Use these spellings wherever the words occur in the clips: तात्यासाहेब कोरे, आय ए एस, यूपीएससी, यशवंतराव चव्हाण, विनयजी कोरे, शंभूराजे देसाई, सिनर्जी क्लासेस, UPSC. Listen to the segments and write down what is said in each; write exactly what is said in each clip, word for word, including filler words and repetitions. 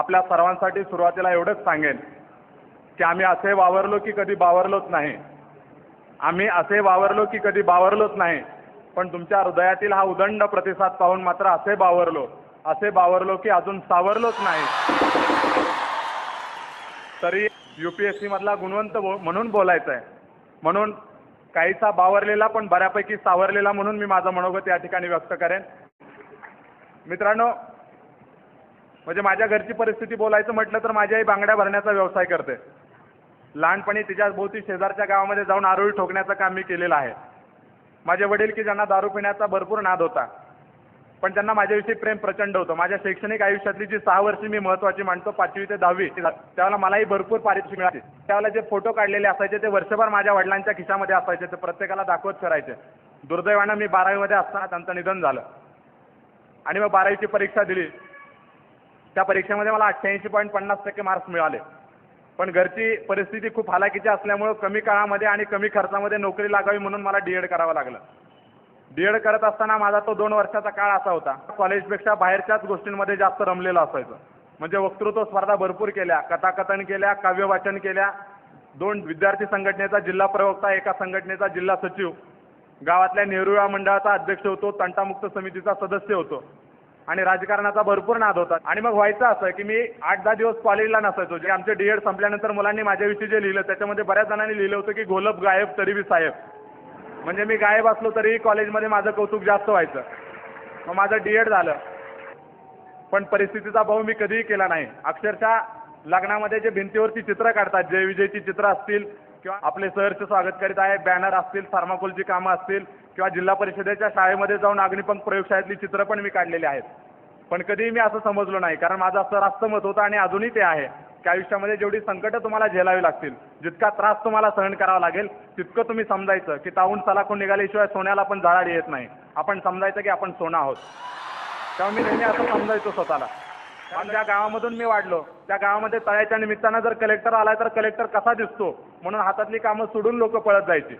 आपल्या सर्वांसाठी सुरुवातीला एवढंच सांगेन की आम्ही असे वावरलो की कधी बावरलोच नाही, आम्ही असे वावरलो की कधी बावरलोच नाही, पण तुमच्या हृदयातील हा उदंड प्रतिसाद पाहून मात्र असे बावरलो असे बावरलो की अजून सावरलोच नाही। तरी यूपीएससी मधला गुणवंत म्हणून बोलायचं आहे, म्हणून काहीसा बावरलेला पण बऱ्यापैकी सावरलेला म्हणून मी माझं मनोगत या ठिकाणी व्यक्त करेन। मित्रांनो, म्हणजे माझ्या घरची परिस्थिती बोलायचं म्हटलं तर माझी आई बांगड्या भरण्याचा व्यवसाय करते। लहानपणी तिच्या भोवती शेजारच्या गावामध्ये जाऊन आरोळी ठोकण्याचं काम मी केलेलं आहे। माझे वडील की ज्यांना दारू पिण्याचा भरपूर नाद होता पण त्यांना माझ्याविषयी प्रेम प्रचंड होतं। माझ्या शैक्षणिक आयुष्यातली जी सहा वर्षे मी महत्त्वाची मानतो, पाचवी ते दहावी, त्यावेळेला मलाही भरपूर पारितोषिक मिळाले। त्यावेळेला जे फोटो काढलेले असायचे ते वर्षभर माझ्या वडिलांच्या खिशामध्ये असायचे, ते प्रत्येकाला दाखवत फिरायचे। दुर्दैवानं मी बारावीमध्ये असताना त्यांचं निधन झालं आणि मग बारावीची परीक्षा दिली। त्या परीक्षेमध्ये मला अठ्ठ्याऐंशी पॉईंट पन्नास टक्के मार्क्स मिळाले, पण घरची परिस्थिती खूप हालाकीची असल्यामुळं कमी काळामध्ये आणि कमी खर्चामध्ये नोकरी लागावी म्हणून मला डी एड करावं लागलं। डी एड करत असताना माझा तो दोन वर्षाचा काळ असा होता, कॉलेजपेक्षा बाहेरच्याच गोष्टींमध्ये जास्त रमलेलं असायचं। म्हणजे वक्तृत्व स्पर्धा भरपूर केल्या, कथाकथन केल्या, काव्यवाचन केल्या, दोन विद्यार्थी संघटनेचा जिल्हा प्रवक्ता, एका संघटनेचा जिल्हा सचिव, गावातल्या नेहरूळा मंडळाचा अध्यक्ष होतो, तंटामुक्त समितीचा सदस्य होतो आणि राजकारणाचा भरपूर नाद होता। आणि मग व्हायचं असं की मी आठ दहा दिवस कॉलेजला नसायचो। जे आमचे डी एड संपल्यानंतर मुलांनी माझ्याविषयी जे लिहिलं त्याच्यामध्ये बऱ्याच जणांनी लिहिलं होतं की गोलब गायब तरी बी साहेब, म्हणजे मी गायब असलो तरी कॉलेजमध्ये माझं कौतुक जास्त व्हायचं। मग माझं डी एड झालं, पण परिस्थितीचा भाव मी कधीही केला नाही। अक्षरशः लग्नामध्ये जे भिंतीवरती चित्रं काढतात, जय विजयची चित्रं असतील किंवा आपले सहर्ष स्वागत करीत आहे बॅनर असतील, फार्माकोलची कामं असतील किंवा जिल्हा परिषदेच्या शाळेमध्ये जाऊन अग्निपंख प्रयोगशाळेतली चित्रं पण मी काढलेली आहेत, पण कधीही मी असं समजलो नाही। कारण माझं असं रास्त मत होतं आणि अजूनही ते आहे की आयुष्यामध्ये जेवढी संकटं तुम्हाला झेलावी लागतील, जितका त्रास तुम्हाला सहन करावा लागेल, तितकं तुम्ही समजायचं की तावून सलाखून निघाल्याशिवाय सोन्याला पण जाळाडी येत नाही। आपण समजायचं की आपण सोनं आहोत। तेव्हा मी नेहमी असं समजायचो स्वतःला। कारण ज्या गावामधून मी वाढलो त्या गावामध्ये तळ्याच्या निमित्तानं जर कलेक्टर आला तर कलेक्टर कसा दिसतो म्हणून हातातली कामं सोडून लोक पळत जायची।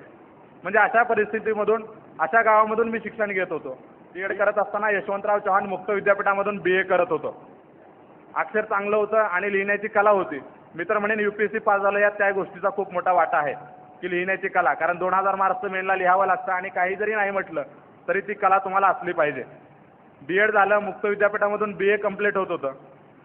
म्हणजे अशा परिस्थितीमधून, अशा गावामधून मी शिक्षण घेत होतो। बी एड करत असताना यशवंतराव चव्हाण मुक्त विद्यापीठामधून बी ए करत होतो। अक्षर चांगलं होतं आणि लिहिण्याची कला होती। मी तर म्हणेन यूपीएससी पास झालं यात त्या गोष्टीचा खूप मोठा वाटा आहे की लिहिण्याची कला, कारण दोन हजार मार्क्सचं मेनला लिहावं लागतं आणि काही जरी नाही म्हटलं तरी ती कला तुम्हाला असली पाहिजे। बी एड झालं, मुक्त विद्यापीठामधून बी ए कम्प्लीट होत होतं,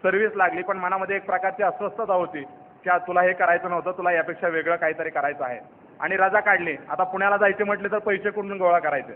सर्व्हिस लागली, पण मनामध्ये एक प्रकारची अस्वस्थता होती की तुला हे करायचं नव्हतं, तुला यापेक्षा वेगळं काहीतरी करायचं आहे। आणि रजा काढली, आता पुण्याला जायचे म्हटले तर पैसे कुठून गोळा करायचे,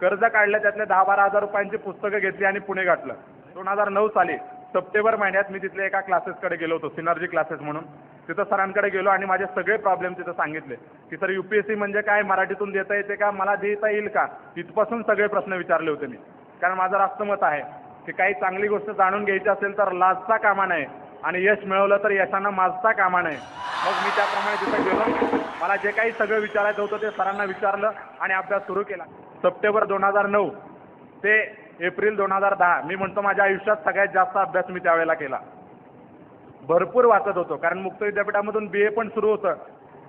कर्ज काढलं, त्यातले दहा बारा हजार रुपयांची पुस्तकं घेतली आणि पुणे गाठलं। दोन हजार नऊ साली सप्टेंबर महिन्यात मी तिथल्या एका क्लासेसकडे गेलो होतो, सिनर्जी क्लासेस म्हणून, तिथं सरांकडे गेलो आणि माझे सगळे प्रॉब्लेम तिथं सांगितले की सर यूपीएससी म्हणजे काय, मराठीतून देता येते का, मला देता येईल का, तिथपासून सगळे प्रश्न विचारले होते मी। कारण माझं रास्त मत आहे की काही चांगली गोष्ट जाणून घ्यायची असेल तर लाजता कामा नये आणि यश मिळवलं तर यशांना माजता कामा नये। मग मी त्याप्रमाणे तिथं गेलो, मला जे काही सगळं विचारायचं होतं ते सरांना विचारलं आणि अभ्यास सुरू केला। सप्टेंबर दोन हजार नऊ ते एप्रिल दोन हजार दहा, मी म्हणतो माझ्या आयुष्यात सगळ्यात जास्त अभ्यास मी त्यावेळेला केला। भरपूर वाचत होतो, कारण मुक्त विद्यापीठामधून बी ए पण सुरू होतं।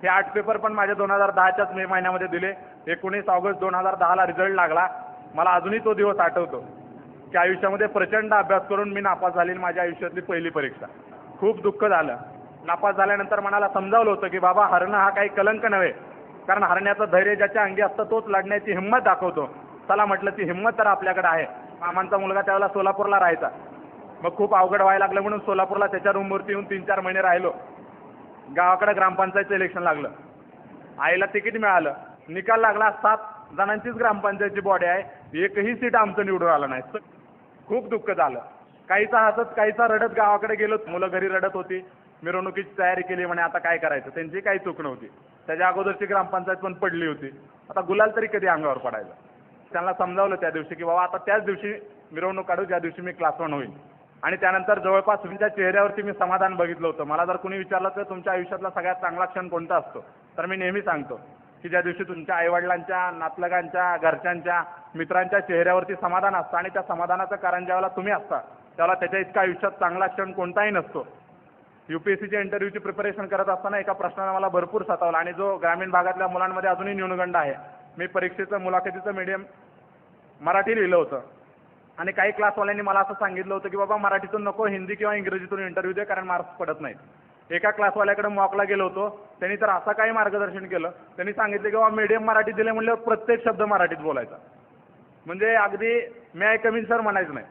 हे आठ पेपर पण माझ्या दोन हजार दहाच्याच मे महिन्यामध्ये दिले। एकोणीस ऑगस्ट दोन हजार दहाला रिझल्ट लागला। मला अजूनही तो दिवस आठवतो की आयुष्यामध्ये प्रचंड अभ्यास करून मी नापास झालेली माझ्या आयुष्यातली पहिली परीक्षा। खूप दुःख झालं। नापास झाल्यानंतर मनाला समजावलं होतं की बाबा, हरणं हा काही कलंक नव्हे, कारण हरण्याचं धैर्य ज्याच्या अंगी असतं तोच लढण्याची हिंमत दाखवतो। चला म्हटलं, ती हिंमत तर आपल्याकडे आहे। मामांचा मुलगा त्यावेळेला सोलापूरला राहायचा, मग खूप अवघड व्हायला लागलं म्हणून सोलापूरला त्याच्या रूमवरती येऊन तीन चार महिने राहिलो। गावाकडे ग्रामपंचायतचं इलेक्शन लागलं, आईला तिकीट मिळालं, निकाल लागला, सात जणांचीच ग्रामपंचायतची बॉडी आहे, एकही सीट आमचं निवडून आलं नाही। खूप दुःख झालं। काहीचा हसत काहीचा रडत गावाकडे गेलो। मुलं घरी रडत होती, मिरवणुकीची तयारी केली म्हणे आता काय करायचं। त्यांची काही चूक नव्हती, त्याच्या अगोदरची ग्रामपंचायत पण पडली होती, आता गुलाल तरी कधी अंगावर पडायला। त्यांना समजावलं त्या दिवशी की बाबा आता त्याच दिवशी मिरवणूक काढू ज्या दिवशी मी क्लास वन होईल। आणि त्यानंतर जवळपास तुमच्या चेहऱ्यावरती मी समाधान बघितलं होतं। मला जर कोणी विचारलं तर तुमच्या आयुष्यातला सगळ्यात चांगला क्षण कोणता असतो, तर मी नेहमी सांगतो की ज्या दिवशी तुमच्या आईवडिलांच्या, नातलगांच्या, घरच्यांच्या, मित्रांच्या चेहऱ्यावरती समाधान असतं आणि त्या समाधानाचं कारण ज्यावेळेला तुम्ही असता त्याला त्याच्या इतका आयुष्यात चांगला क्षण कोणताही नसतो। यूपीएससीच्या इंटरव्ह्यूची प्रिपरेशन करत असताना एका प्रश्नानं मला भरपूर सतावला आणि जो ग्रामीण भागातल्या मुलांमध्ये अजूनही न्यूनगंड आहे। मी परीक्षेचं मुलाखतीचं मीडियम मराठी लिहिलं होतं, आणि काही क्लासवाल्यांनी मला असं सांगितलं होतं की बाबा मराठीतून नको, हिंदी किंवा इंग्रजीतून इंटरव्यू दे, कारण मार्क्स पडत नाहीत. एका क्लासवाल्याकडे मॉकला गेलो होतो, त्यांनी तर असं काही मार्गदर्शन केलं, त्यांनी सांगितलं की बाबा मीडियम मराठी दिले म्हणल्यावर प्रत्येक शब्द मराठीत बोलायचा, म्हणजे अगदी मी ऐ कमी सर म्हणायचं नाही,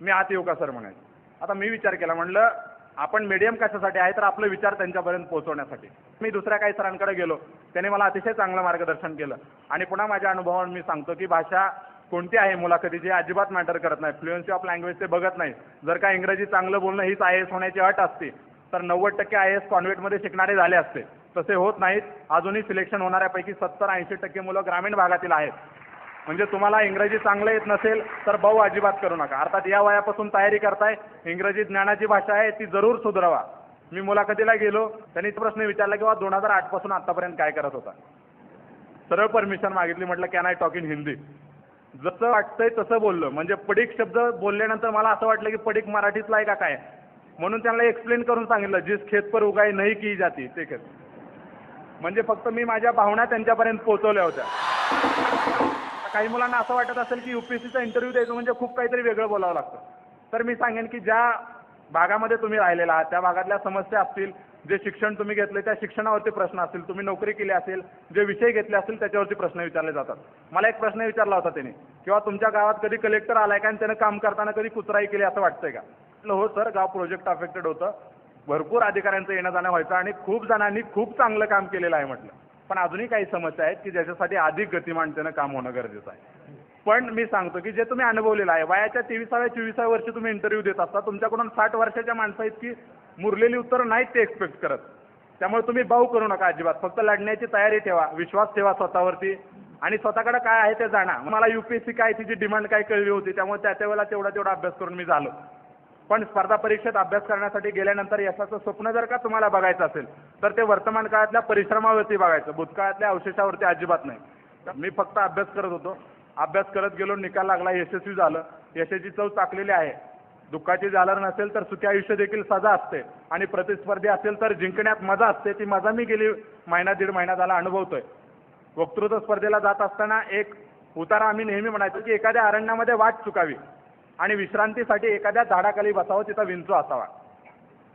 मी आत येऊ का सर म्हणायचं. आता मी विचार केला, म्हणलं आपण मीडियम कशासाठी आहे, तर आपले विचार त्यांच्यापर्यंत पोहोचवण्यासाठी. मी दुसऱ्या काही सरांकडे गेलो, त्यांनी मला अतिशय चांगलं मार्गदर्शन केलं. आणि पुन्हा माझ्या अनुभवावरून मी सांगतो की भाषा कोणती आहे मुलाखतीची अजिबात मॅटर करत नाही. फ्लुएन्सी ऑफ लँग्वेज ते बघत नाही. जर का इंग्रजी चांगलं बोलणं हीच आय ए एस होण्याची अट असते तर नव्वद टक्के आय ए एस कॉन्व्हेंटमध्ये शिकणारे झाले असते. तसे होत नाहीत. अजूनही सिलेक्शन होणाऱ्यापैकी सत्तर ऐंशी टक्के मुलं ग्रामीण भागातील आहेत. म्हणजे तुम्हाला इंग्रजी चांगलं येत नसेल तर भाऊ अजिबात करू नका. अर्थात या वयापासून तयारी करताय. इंग्रजी ज्ञानाची भाषा आहे, ती जरूर सुधारावा. मी मुलाखतीला गेलो, त्यांनी प्रश्न विचारला की दोन हजार आठ पासून आतापर्यंत काय करत होता. सरळ परमिशन मागितली, म्हटलं can I talk in Hindi. जसं वाटतंय तसं बोललो. म्हणजे पडीक शब्द बोलल्यानंतर मला असं वाटलं की पडीक मराठीतला आहे का काय, म्हणून त्यांना एक्सप्लेन करून सांगितलं, जिस खेत पर उगाई नाही की जाती ते खेत. म्हणजे फक्त मी माझ्या भावना त्यांच्यापर्यंत पोहोचवल्या होत्या. काही मुलांना असं वाटत असेल की यूपीएससीचा इंटरव्ह्यू द्यायचं म्हणजे खूप काहीतरी वेगळं बोलावं लागतं. तर मी सांगेन की ज्या भागामध्ये तुम्ही राहिलेला आहात त्या भागातल्या समस्या असतील, जे शिक्षण तुम्ही घेतले त्या शिक्षणावरती प्रश्न असतील, तुम्ही नोकरी केली असेल, जे विषय घेतले असतील त्याच्यावरती प्रश्न विचारले जातात. मला एक प्रश्न विचारला होता त्यांनी, किंवा तुमच्या गावात कधी कलेक्टर आलाय का आणि त्यानं काम करताना कधी कुचराई केली असं वाटतंय का. म्हटलं हो सर, गाव प्रोजेक्ट अफेक्टेड होतं, भरपूर अधिकाऱ्यांचं येणं जाणं व्हायचं आणि खूप जणांनी खूप चांगलं काम केलेलं आहे. म्हटलं पण अजूनही काही समस्या आहेत की ज्याच्यासाठी अधिक गतिमानतेनं काम होणं गरजेचं आहे. पण मी सांगतो की जे तुम्ही अनुभवलेलं आहे, वयाच्या तेविसाव्या चोवीसाव्या वर्षी तुम्ही इंटरव्ह्यू देत असता, तुमच्याकडून साठ वर्षाच्या माणसा इतकी मुरलेली उत्तरं नाहीत ते एक्सपेक्ट करत. त्यामुळे तुम्ही भाऊ करू नका अजिबात. फक्त लढण्याची तयारी ठेवा, विश्वास ठेवा स्वतःवरती, आणि स्वतःकडे काय आहे ते जाणा. मला यूपीएससी काय, तिची डिमांड काय कळली होती, त्यामुळे त्या त्यावेळेला तेवढा तेवढा अभ्यास करून मी झालो. पण स्पर्धा परीक्षेत अभ्यास करण्यासाठी गेल्यानंतर यशाचं स्वप्न जर का तुम्हाला बघायचं असेल तर ते वर्तमान काळातल्या परिश्रमावरती बघायचं, भूतकाळातल्या अवशेषावरती अजिबात नाही. मी फक्त अभ्यास करत होतो, अभ्यास करत गेलो, निकाल लागला, यशस्वी झालं. यशाची चव चाकलेली आहे. दुःखाची झालर नसेल तर सुखी आयुष्य देखील सजा असते, आणि प्रतिस्पर्धी असेल तर जिंकण्यात मजा असते. ती मजा मी गेली महिना दीड महिना झाला अनुभवतोय. वक्तृत्व स्पर्धेला जात असताना एक उतारा आम्ही नेहमी म्हणायचो की एखाद्या अरण्यामध्ये वाट चुकावी आणि विश्रांतीसाठी एखाद्या झाडाखाली बसावं, तिथं विंचू असावा,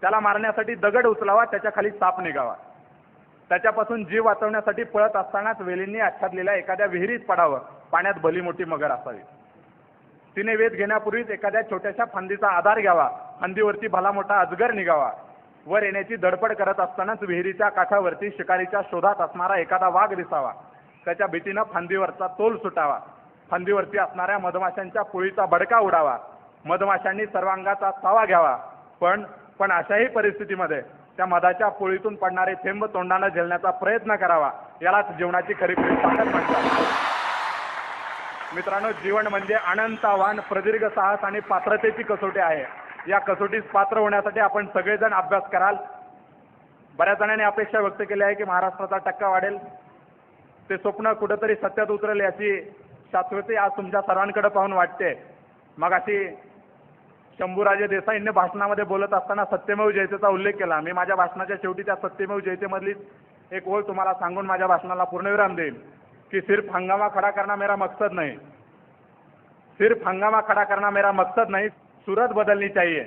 त्याला मारण्यासाठी दगड उचलावा, त्याच्याखाली साप निघावा, त्याच्यापासून जीव वाचवण्यासाठी पळत असतानाच वेलींनी आच्छादलेल्या एखाद्या विहिरीत पडावं, पाण्यात भली मोठी मगर असावी, तिने वेध घेण्यापूर्वीच एखाद्या छोट्याशा फांदीचा आधार घ्यावा, फांदीवरती भला मोठा अजगर निघावा, वर येण्याची धडपड करत असतानाच विहिरीच्या काठावरती शिकारीच्या शोधात असणारा एखादा वाघ दिसावा, त्याच्या भीतीनं फांदीवरचा तोल सुटावा, फांदीवरती असणाऱ्या मधमाशांच्या पोळीचा भडका उडावा, मधमाशांनी सर्वांगाचा चावा घ्यावा, पण पण अशाही परिस्थितीमध्ये त्या मधाच्या पोळीतून पडणारे थेंब तोंडानं झेलण्याचा प्रयत्न करावा. यालाच जीवनाची खरी पाकत म्हणतात. मित्रांनो, जीवन म्हणजे अनंत आव्हान, प्रदीर्घ साहस आणि पात्रतेची कसोटी आहे. या कसोटीस पात्र होण्यासाठी आपण सगळेजण अभ्यास कराल. बऱ्याच जणांनी अपेक्षा व्यक्त केली आहे की महाराष्ट्राचा टक्का वाढेल, ते स्वप्न कुठंतरी सत्यात उतरेल याची शाश्वती आज तुमच्या सर्वांकडे पाहून वाटते. मग अशी शंभूराजे देसाईंनी भाषणामध्ये बोलत असताना सत्यमेव जयतेचा उल्लेख केला. मी माझ्या भाषणाच्या शेवटी त्या सत्यमेव जयतेमधली एक ओळ तुम्हाला सांगून माझ्या भाषणाला पूर्णविराम देईल की सिर्फ हंगामा खड़ा करना मेरा मकसद नहीं, सिर्फ हंगामा खड़ा करना मेरा मकसद नहीं, सूरत बदलनी चाहिए,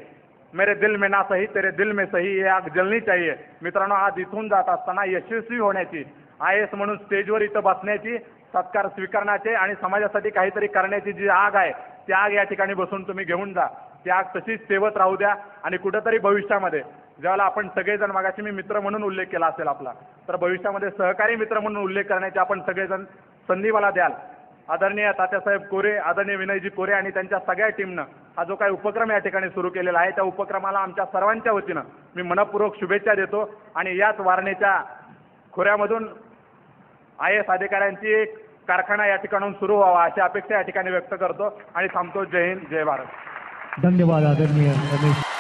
मेरे दिल में ना सही तेरे दिल में सही, हे आग जलनी चाहिए. मित्रांनो, आज इथून जात असताना यशस्वी होण्याची, आय ए एस म्हणून स्टेजवर इथं बसण्याची, सत्कार स्वीकारण्याचे आणि समाजासाठी काहीतरी करण्याची जी आग आहे, ती आग या ठिकाणी बसून तुम्ही घेऊन जा. ती आग तशीच सेवत राहू द्या. आणि कुठंतरी भविष्यामध्ये ज्याला आपण सगळेजण, मगाशी मी मित्र म्हणून उल्लेख केला असेल आपला, तर भविष्यामध्ये सहकारी मित्र म्हणून उल्लेख करण्याची आपण सगळेजण संधी मला द्याल. आदरणीय तात्यासाहेब कोरे, आदरणीय विनयजी कोरे आणि त्यांच्या सगळ्या टीमनं हा जो काही उपक्रम या ठिकाणी सुरू केलेला आहे, त्या उपक्रमाला आमच्या सर्वांच्या वतीनं मी मनपूर्वक शुभेच्छा देतो. आणि याच वारणेच्या खोऱ्यामधून आय ए एस अधिकाऱ्यांची एक कारखाना या ठिकाणून सुरू व्हावा अशी अपेक्षा या ठिकाणी व्यक्त करतो आणि थांबतो. जय हिंद, जय भारत. धन्यवाद आदरणीय.